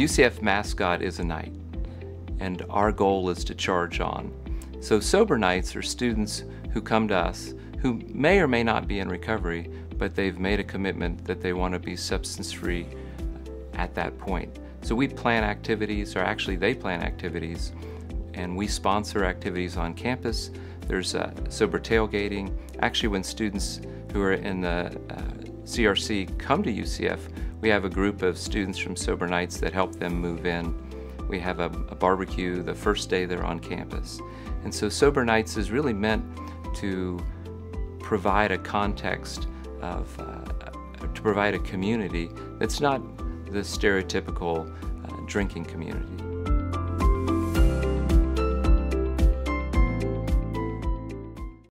The UCF mascot is a knight, and our goal is to charge on. So Sober Knights are students who come to us who may or may not be in recovery, but they've made a commitment that they want to be substance-free at that point. So we plan activities, or actually they plan activities, and we sponsor activities on campus. There's sober tailgating. Actually, when students who are in the CRC come to UCF, we have a group of students from Sober Knights that help them move in. We have a barbecue the first day they're on campus. And so Sober Nights is really meant to provide a context of, to provide a community that's not the stereotypical drinking community.